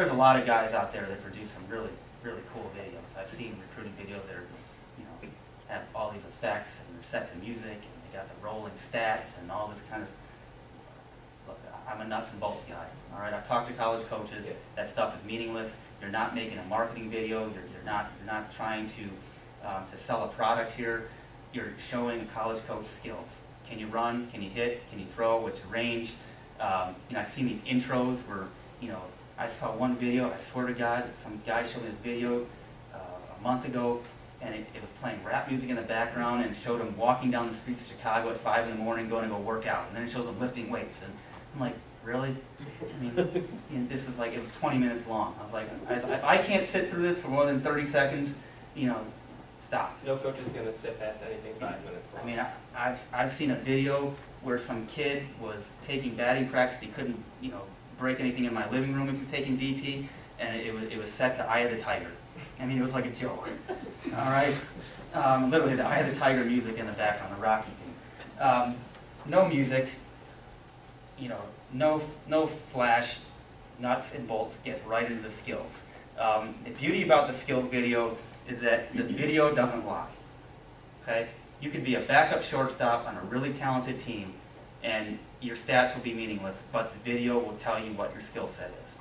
there's a lot of guys out there that produce some really, really cool videos. I've seen recruiting videos that are, you know, have all these effects and they're set to music and they got the rolling stats and all this kind of stuff. Look, I'm a nuts and bolts guy. All right, I've talked to college coaches. Yeah. That stuff is meaningless. You're not making a marketing video. You're not trying to sell a product here. You're showing a college coach skills. Can you run? Can you hit? Can you throw? What's your range? You know, I've seen these intros where, you know, I saw one video, I swear to God, some guy showed me this video a month ago, and it was playing rap music in the background and showed him walking down the streets of Chicago at 5 in the morning going to go work out, and then it shows him lifting weights. And I'm like, really? I mean, you know, this was like, it was 20 minutes long. I was like, if I can't sit through this for more than 30 seconds, you know, stop. No coach is going to sit past anything 5 minutes long. I mean, I've seen a video where some kid was taking batting practice. He couldn't, you know, break anything in my living room if you're taking BP, and it was set to Eye of the Tiger. I mean, it was like a joke. All right, literally the Eye of the Tiger music in the background, the Rocky thing. No music, you know, no flash, nuts and bolts. Get right into the skills. The beauty about the skills video is that the video doesn't lie. Okay, you could be a backup shortstop on a really talented team, and your stats will be meaningless, but the video will tell you what your skill set is.